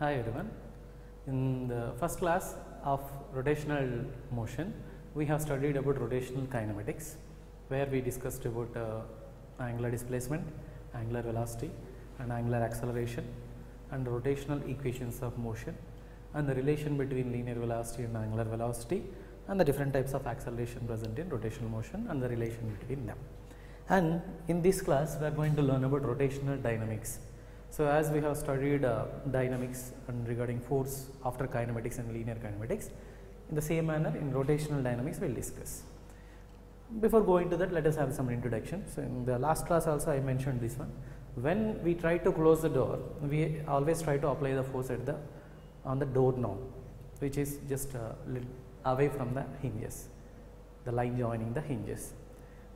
Hi everyone. In the first class of rotational motion, we have studied about rotational kinematics, where we discussed about angular displacement, angular velocity and angular acceleration, and rotational equations of motion, and the relation between linear velocity and angular velocity, and the different types of acceleration present in rotational motion and the relation between them. And in this class we are going to learn about rotational dynamics. So, as we have studied dynamics and regarding force after kinematics and linear kinematics, in the same manner in rotational dynamics we will discuss. Before going to that, let us have some introduction. So, in the last class also I mentioned this one. When we try to close the door, we always try to apply the force at on the door knob, which is just away from the hinges, the line joining the hinges.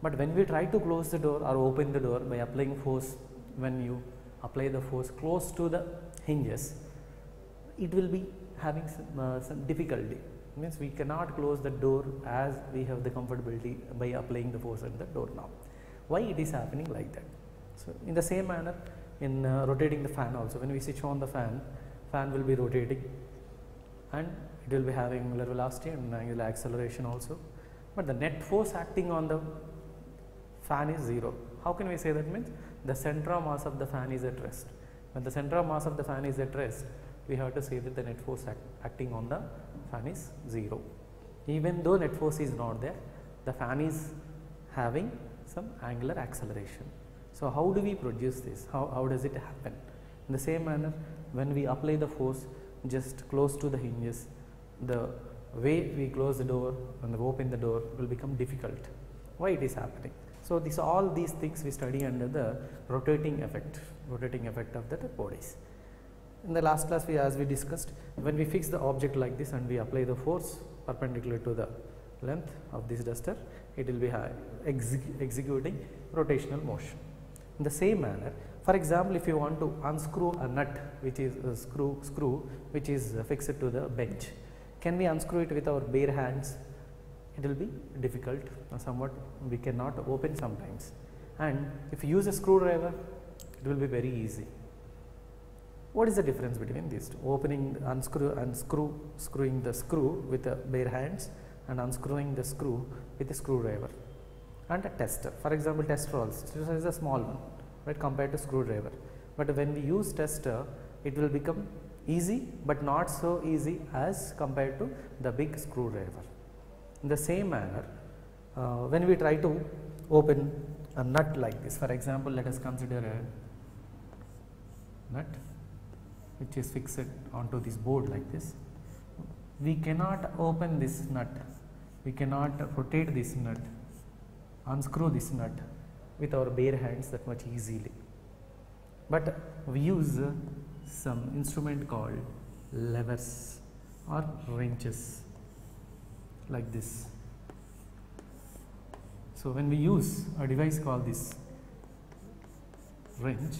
But when we try to close the door or open the door by applying force, when you apply the force close to the hinges, it will be having some difficulty. It means we cannot close the door as we have the comfortability by applying the force at the door knob. Why it is happening like that? So, in the same manner in rotating the fan also, when we switch on the fan will be rotating and it will be having angular velocity and angular acceleration also, but the net force acting on the fan is 0. How can we say that? Means the center of mass of the fan is at rest. When the center of mass of the fan is at rest, we have to say that the net force acting on the fan is 0. Even though net force is not there, the fan is having some angular acceleration. So, how do we produce this? How does it happen? In the same manner, when we apply the force just close to the hinges, the way we close the door and open the door will become difficult. Why it is happening? So, all these things we study under the rotating effect of the bodies. In the last class, as we discussed, when we fix the object like this and we apply the force perpendicular to the length of this duster, it will be executing rotational motion. In the same manner, for example, if you want to unscrew a nut, which is a screw which is fixed to the bench, can we unscrew it with our bare hands? It will be difficult, or somewhat we cannot open sometimes. And if you use a screwdriver, it will be very easy. What is the difference between these two? Opening, unscrewing the screw with the bare hands and unscrewing the screw with a screwdriver and a tester. For example, tester also is a small one, right, compared to screwdriver. But when we use tester, it will become easy, but not so easy as compared to the big screwdriver. In the same manner, when we try to open a nut like this, for example, let us consider a nut which is fixed onto this board like this. We cannot open this nut, we cannot rotate this nut, unscrew this nut with our bare hands that much easily. But we use some instrument called levers or wrenches like this. So, when we use a device called this wrench,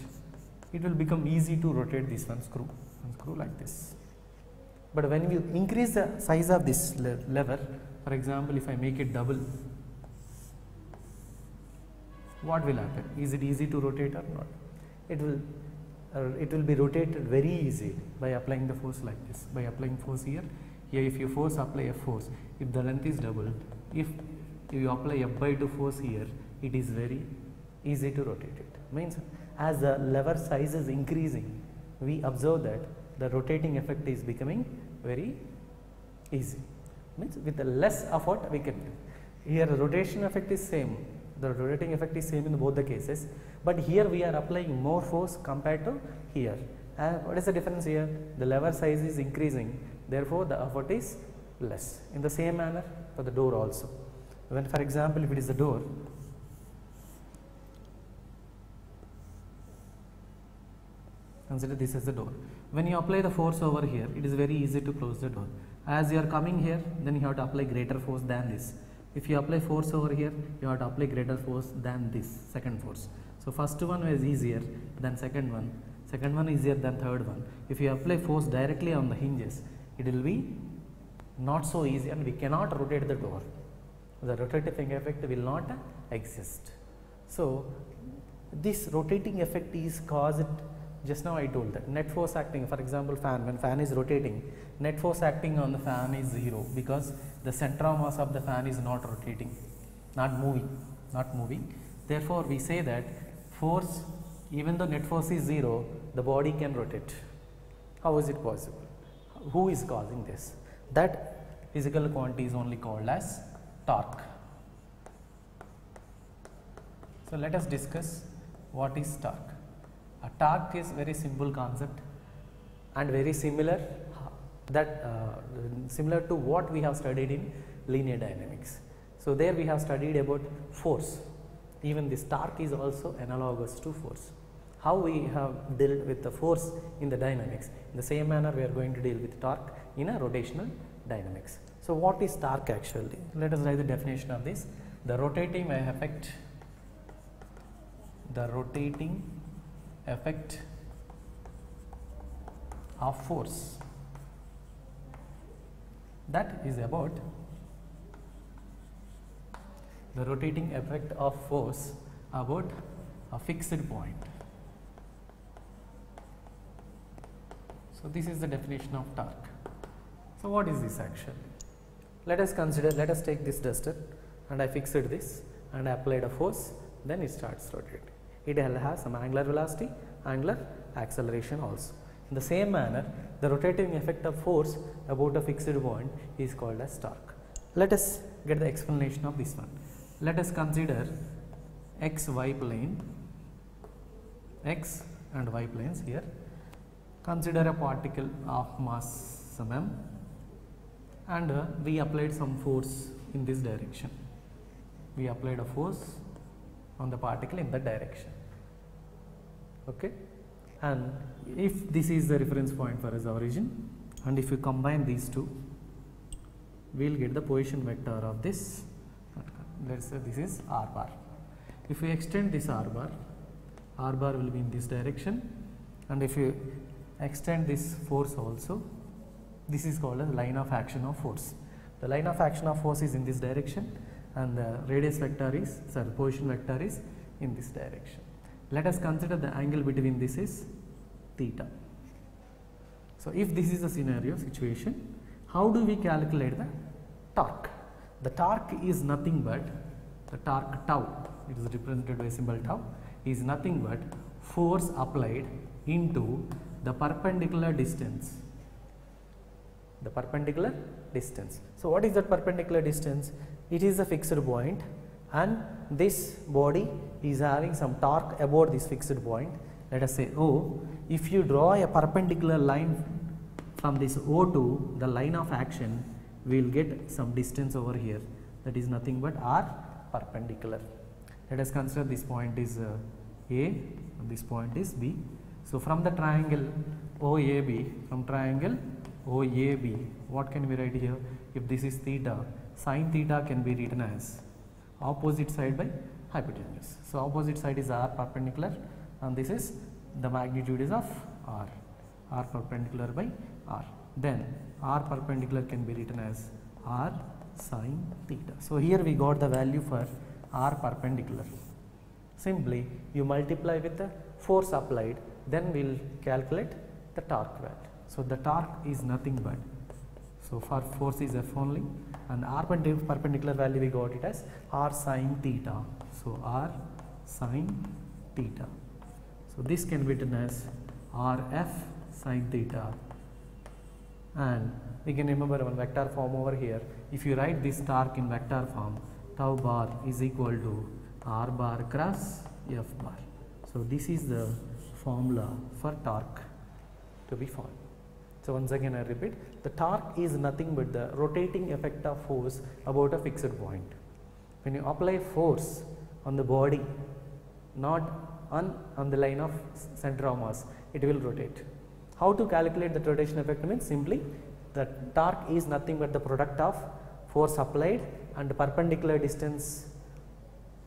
it will become easy to rotate this one screw like this. But when we increase the size of this lever, for example, if I make it double, what will happen? Is it easy to rotate or not? It will be rotated very easy by applying the force like this, by applying force here. Here if you apply a force, if the length is double, if you apply F/2 force here, it is very easy to rotate it. Means as the lever size is increasing, we observe that the rotating effect is becoming very easy. Means with the less effort we can do. Here the rotation effect is same, the rotating effect is same in both the cases, but here we are applying more force compared to here. What is the difference here? The lever size is increasing, therefore the effort is less. In the same manner for the door also, when for example if it is the door, consider this as the door. When you apply the force over here, it is very easy to close the door. As you are coming here, then you have to apply greater force than this. If you apply force over here, you have to apply greater force than this second force. So, first one was easier than second one. Second one is easier than third one. If you apply force directly on the hinges, it will be not so easy and we cannot rotate the door. The rotating effect will not exist. So, this rotating effect is caused Just now I told that net force acting, for example, fan, when fan is rotating, net force acting on the fan is 0 because the center of mass of the fan is not rotating, not moving. Therefore, we say that force, even though net force is 0, the body can rotate. How is it possible? Who is causing this? That physical quantity is only called as torque. So, let us discuss what is torque. A torque is very simple concept and very similar that similar to what we have studied in linear dynamics. So, there we have studied about force. Even this torque is also analogous to force. How we have dealt with the force in the dynamics, in the same manner we are going to deal with torque in a rotational dynamics. So, what is torque actually? Let us write the definition of this. The rotating effect of force, that is about the rotating effect of force about a fixed point. So, this is the definition of torque. So, what is this actually? Let us take this duster and I fixed this and I applied a force, then it starts rotating. It will have some angular velocity, angular acceleration also. In the same manner, the rotating effect of force about a fixed point is called as torque. Let us get the explanation of this one. Let us consider xy plane, x and y planes here. Consider a particle of mass mm and we applied some force in this direction. We applied a force on the particle in that direction, okay. And if this is the reference point for its origin, and if you combine these two, we will get the position vector of this. Let us say this is r bar. If we extend this r bar will be in this direction, and if you extend this force also, this is called as line of action of force. The line of action of force is in this direction, and the radius vector is, sorry, position vector is in this direction. Let us consider the angle between this is theta. So, if this is the scenario situation, how do we calculate the torque? The torque is nothing but the torque tau, it is represented by symbol tau, is nothing but force applied into the perpendicular distance. The perpendicular distance. So, what is that perpendicular distance? It is a fixed point and this body is having some torque about this fixed point. Let us say O. If you draw a perpendicular line from this O to the line of action, we will get some distance over here, that is nothing but R perpendicular. Let us consider this point is A and this point is B. So, from the triangle OAB, what can we write here? If this is theta, sin theta can be written as opposite side by hypotenuse. So, opposite side is R perpendicular and this is the magnitude is of R, R perpendicular by R. Then R perpendicular can be written as R sin theta. So, here we got the value for R perpendicular. Simply you multiply with the force applied, then we will calculate the torque value. So, the torque is nothing but, so for force is F only, and R perpendicular value we got it as R sin theta. So, R sin theta. So, this can be written as R F sin theta, and we can remember one vector form over here. If you write this torque in vector form, tau bar is equal to R bar cross F bar. So, this is the formula for torque to be found. So, once again I repeat, the torque is nothing but the rotating effect of force about a fixed point. When you apply force on the body, not on the line of center of mass, it will rotate. How to calculate the rotation effect means simply the torque is nothing but the product of force applied and the perpendicular distance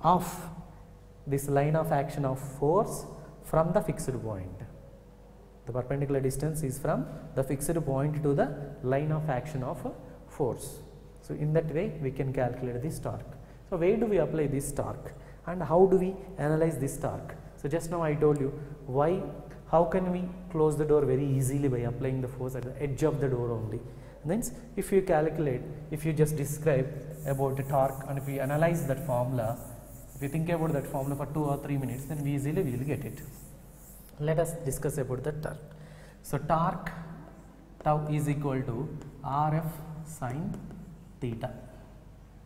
of this line of action of force from the fixed point. The perpendicular distance is from the fixed point to the line of action of force. So, in that way we can calculate this torque. So, where do we apply this torque and how do we analyze this torque? So, just now I told you why how can we close the door very easily by applying the force at the edge of the door only. And then if you calculate, if you just describe about the torque and if we analyze that formula, if you think about that formula for 2 or 3 minutes, then we easily will get it. Let us discuss about the torque. So torque tau is equal to Rf sine theta.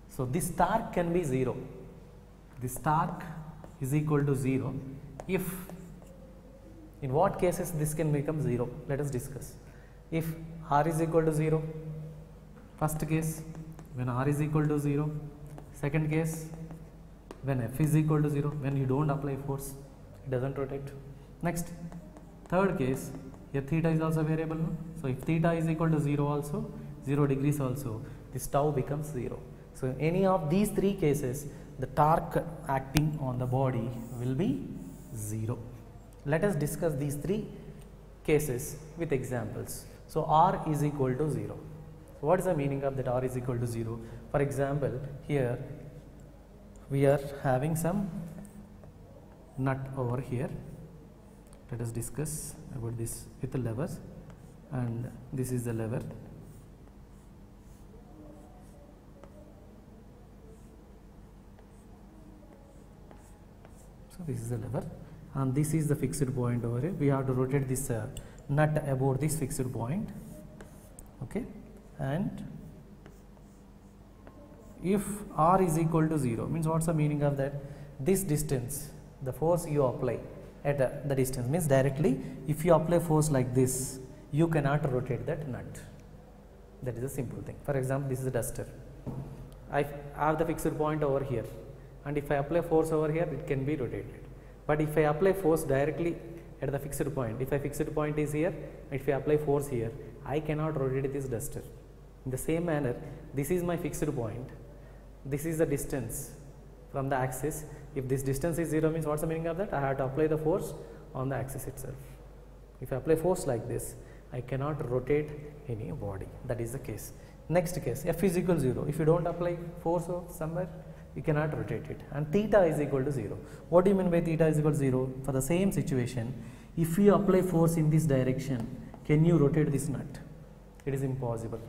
So this torque can be 0. This torque is equal to 0 if, in what cases this can become 0, let us discuss. If R is equal to 0, first case when R is equal to 0, second case when F is equal to 0, when you do not apply force, it does not rotate. Next, third case, here theta is also variable, no? So if theta is equal to 0 also, 0 degrees also, this tau becomes 0. So in any of these 3 cases, the torque acting on the body will be 0. Let us discuss these 3 cases with examples. So R is equal to 0. So what is the meaning of that R is equal to 0? For example, here we are having some nut over here. Let us discuss about this with the levers, and this is the lever. So this is the lever, and this is the fixed point over here. We have to rotate this nut about this fixed point, okay. And if R is equal to 0, means what is the meaning of that? This distance, the force you apply at the distance, means directly if you apply force like this, you cannot rotate that nut. That is a simple thing. For example, this is a duster. I have the fixed point over here, and if I apply force over here, it can be rotated. But if I apply force directly at the fixed point, if a fixed point is here, if I apply force here, I cannot rotate this duster. In the same manner, this is my fixed point, this is the distance from the axis. If this distance is 0, means what is the meaning of that? I have to apply the force on the axis itself. If I apply force like this, I cannot rotate any body. That is the case. Next case, F is equal to 0. If you do not apply force somewhere, you cannot rotate it, and theta is equal to 0. What do you mean by theta is equal to 0? For the same situation, if you apply force in this direction, can you rotate this nut? It is impossible.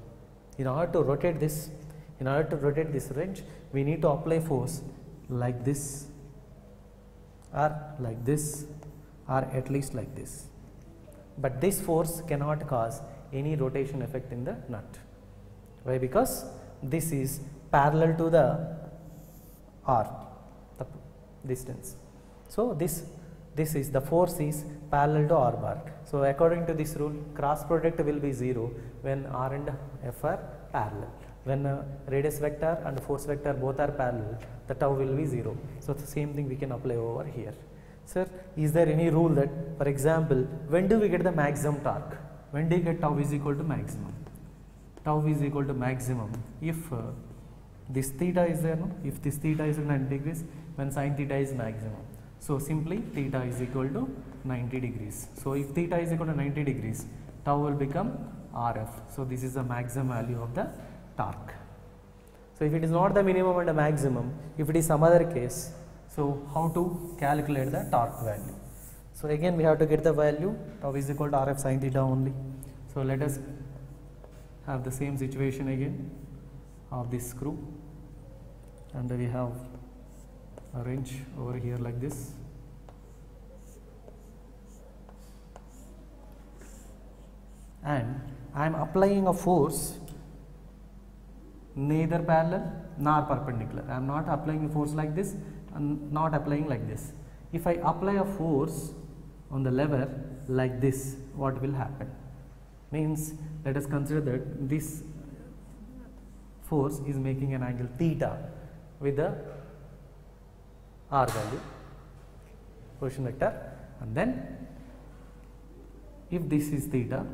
In order to rotate this, in order to rotate this wrench, we need to apply force like this, or like this, or at least like this. But this force cannot cause any rotation effect in the nut. Why? Because this is parallel to the R, the distance. So this is the force is parallel to R bar. So according to this rule, cross product will be 0 when R and F are parallel. When radius vector and force vector both are parallel, the tau will be 0. So the same thing we can apply over here. Sir, is there any rule that, for example, when do we get the maximum torque? When do you get tau is equal to maximum? Tau is equal to maximum if this theta is there, no? If this theta is 90 degrees, when sin theta is maximum. So simply theta is equal to 90 degrees. So if theta is equal to 90 degrees, tau will become Rf. So this is the maximum value of the torque. So if it is not the minimum and the maximum, if it is some other case, so how to calculate the torque value? So again we have to get the value, tau is equal to Rf sin theta only. So let us have the same situation again of this screw, and we have a wrench over here like this. And I am applying a force neither parallel nor perpendicular. I am not applying a force like this and not applying like this. If I apply a force on the lever like this, what will happen? Means, let us consider that this force is making an angle theta with the R value, position vector, and then if this is theta,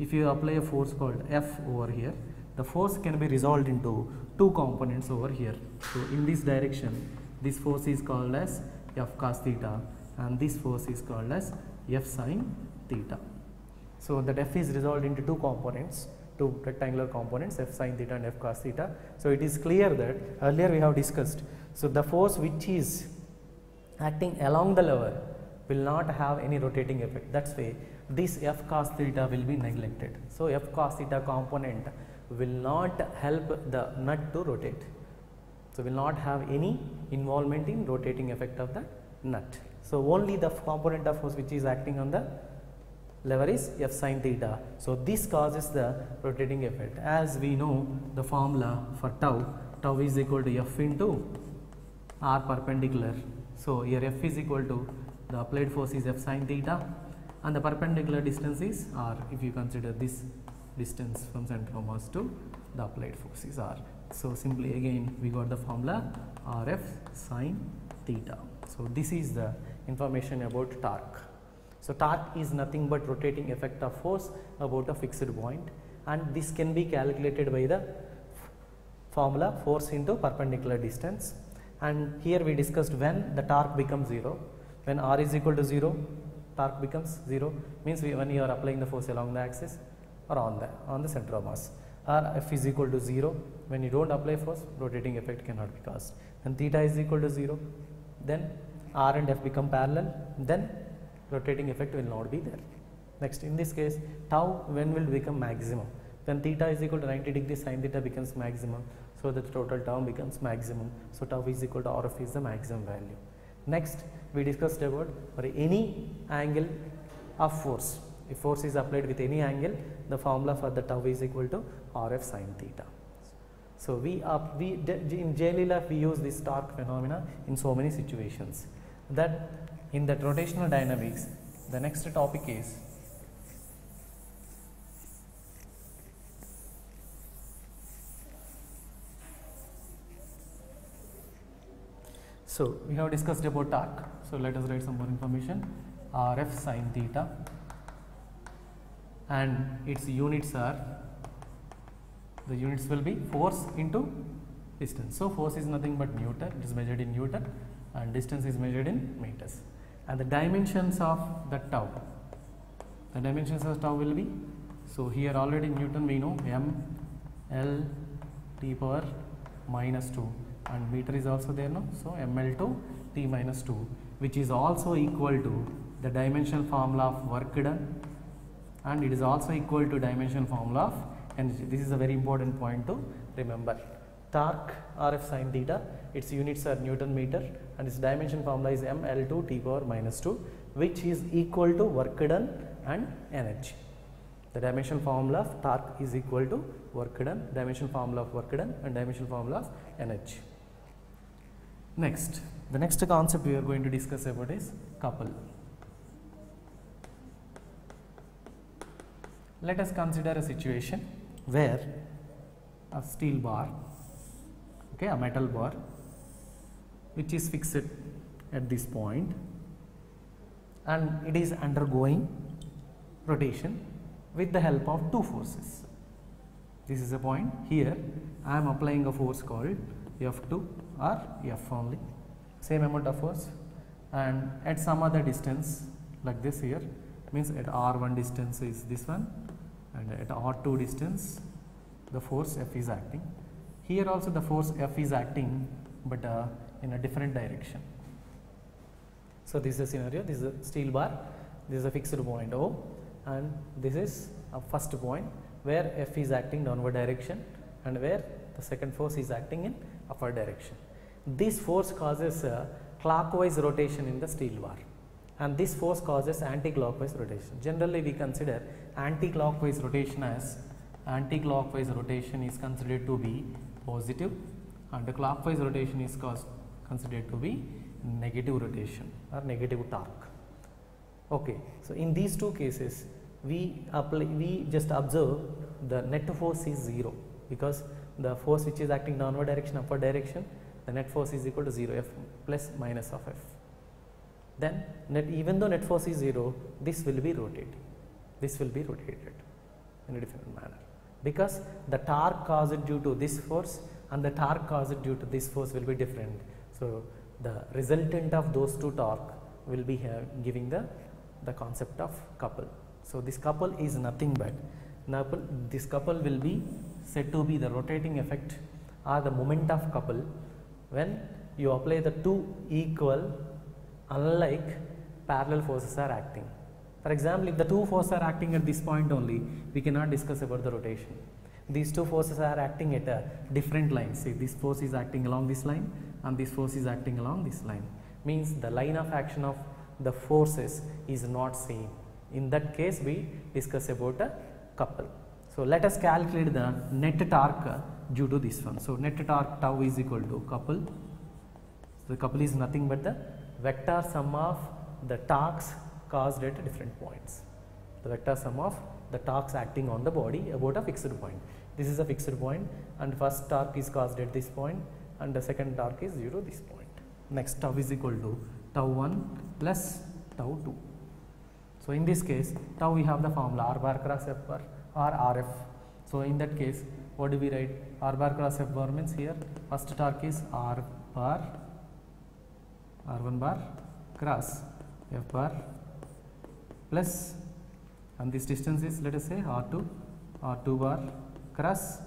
if you apply a force called F over here, the force can be resolved into 2 components over here. So in this direction, this force is called as F cos theta, and this force is called as F sin theta. So that F is resolved into 2 components, 2 rectangular components, F sin theta and F cos theta. So it is clear that earlier we have discussed. So the force which is acting along the lever will not have any rotating effect. That's why this F cos theta will be neglected. So F cos theta component will not help the nut to rotate. So will not have any involvement in rotating effect of the nut. So only the component of force which is acting on the lever is F sin theta. So this causes the rotating effect. As we know the formula for tau, tau is equal to F into R perpendicular. So here F is equal to the applied force is F sin theta and the perpendicular distance is R. If you consider this distance from center of mass to the applied force is R. So simply again we got the formula Rf sin theta. So this is the information about torque. So torque is nothing but rotating effect of force about a fixed point, and this can be calculated by the formula force into perpendicular distance. And here we discussed when the torque becomes 0, when R is equal to 0, torque becomes 0 means when you are applying the force along the axis or on the center of mass. Or F is equal to 0, when you do not apply force, rotating effect cannot be caused. When theta is equal to 0, then R and F become parallel, then rotating effect will not be there. Next, in this case, tau when will become maximum? When theta is equal to 90 degrees, sin theta becomes maximum. So the total term becomes maximum. So tau is equal to R of is the maximum value. Next, we discussed about for any angle of force. If force is applied with any angle, the formula for the tau is equal to Rf sin theta. So in daily life we use this torque phenomena in so many situations. That in that rotational dynamics, the next topic is so we have discussed about torque. So let us write some more information. Rf sin theta. And its units are, the units will be force into distance. So force is nothing but Newton, it is measured in Newton, and distance is measured in meters. And the dimensions of the tau, the dimensions of tau will be, so here already Newton we know m, L, t power minus 2, and meter is also there now. So ml to t minus 2, which is also equal to the dimensional formula of work done. And it is also equal to dimension formula of energy. This is a very important point to remember. Torque Rf sin theta, its units are Newton meter, and its dimension formula is ml2 t power minus 2, which is equal to work done and energy. The dimension formula of torque is equal to work done, dimension formula of work done and dimension formula of energy. Next, the next concept we are going to discuss about is couple. Let us consider a situation where a steel bar, okay, a metal bar which is fixed at this point and it is undergoing rotation with the help of two forces. This is a point. Here I am applying a force called F2 or F only, same amount of force, and at some other distance like this here, means at R1 distance is this one, and at R2 distance the force F is acting. Here also the force F is acting, but in a different direction. So this is a scenario, this is a steel bar, this is a fixed point O, and this is a first point where F is acting downward direction and where the second force is acting in upward direction. This force causes a clockwise rotation in the steel bar, and this force causes anti-clockwise rotation. Generally we consider anti-clockwise rotation as, anti-clockwise rotation is considered to be positive and the clockwise rotation is considered to be negative rotation or negative torque. Okay. So in these two cases we just observe the net force is 0, because the force which is acting downward direction, upward direction, the net force is equal to 0, F plus minus of F. Then even though net force is 0, this will be rotated, in a different manner, because the torque caused due to this force and the torque caused due to this force will be different. So the resultant of those two torque will be giving the concept of couple. So this couple is nothing but, this couple will be said to be the rotating effect or the moment of couple when you apply the two equal unlike parallel forces are acting. For example, if the two forces are acting at this point only, we cannot discuss about the rotation. These two forces are acting at a different line. See, this force is acting along this line and this force is acting along this line. Means the line of action of the forces is not same. In that case, we discuss about a couple. So, let us calculate the net torque due to this one. So, net torque tau is equal to couple. So, the couple is nothing but the vector sum of the torques caused at different points. The vector sum of the torques acting on the body about a fixed point. This is a fixed point, and first torque is caused at this point and the second torque is due to this point. Next, tau is equal to tau 1 plus tau 2. So, in this case, tau we have the formula r bar cross f bar or rf. So, in that case, what do we write? R bar cross f bar means here first torque is r bar r1 bar cross f bar plus, and this distance is, let us say, r2 r2 bar cross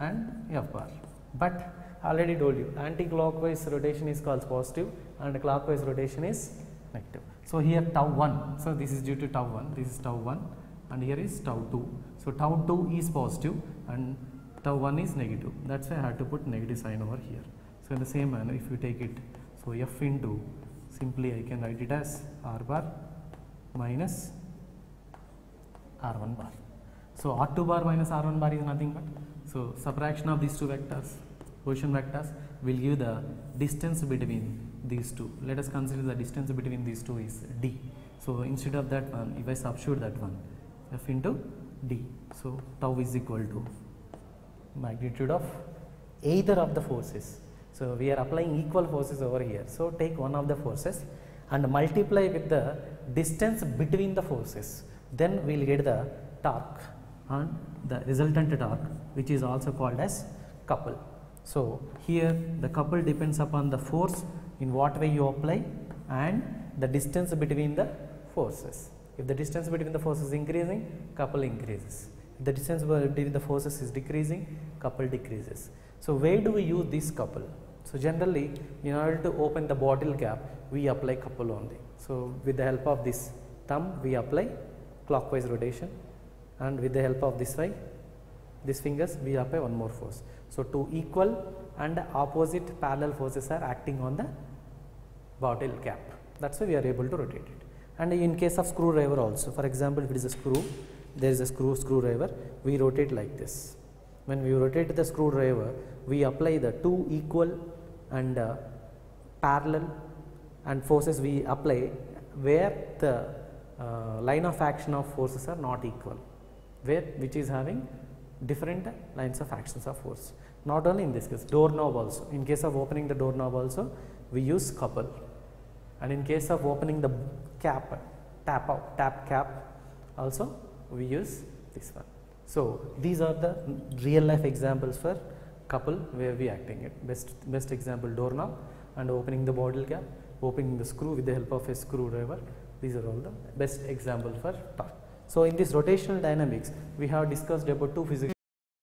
and f bar. But already told you, anti-clockwise rotation is called positive and clockwise rotation is negative. So, here tau 1, so this is due to tau 1, this is tau 1 and here is tau 2. So, tau 2 is positive and tau 1 is negative, that is why I had to put negative sign over here. So, in the same manner if you take it, so f into, simply I can write it as r bar minus r1 bar. So, r2 bar minus r1 bar is nothing but, so subtraction of these two vectors, position vectors, will give the distance between these two. Let us consider the distance between these two is d. So, instead of that one, if I substitute that one, f into d. So, tau is equal to magnitude of either of the forces. So, we are applying equal forces over here. So, take one of the forces and multiply with the distance between the forces, then we will get the torque and the resultant torque, which is also called as couple. So, here the couple depends upon the force in what way you apply and the distance between the forces. If the distance between the forces is increasing, couple increases. If the distance between the forces is decreasing, couple decreases. So, where do we use this couple? So, generally in order to open the bottle cap, we apply couple only. So, with the help of this thumb, we apply clockwise rotation, and with the help of this way, these fingers, we apply one more force. So, two equal and opposite parallel forces are acting on the bottle cap, that is why we are able to rotate it. And in case of screwdriver also, for example, if it is a screw, there is a screwdriver, we rotate like this. When we rotate the screwdriver, we apply the two equal and parallel and forces we apply where the line of action of forces are not equal, where which is having different lines of actions of force. Not only in this case, doorknob also, in case of opening the doorknob also we use couple, and in case of opening the cap, tap cap also we use this one. So, these are the real life examples for couple where we acting it. Best example doorknob and opening the bottle cap, opening the screw with the help of a screwdriver, these are all the best examples for torque. So, in this rotational dynamics, we have discussed about two physical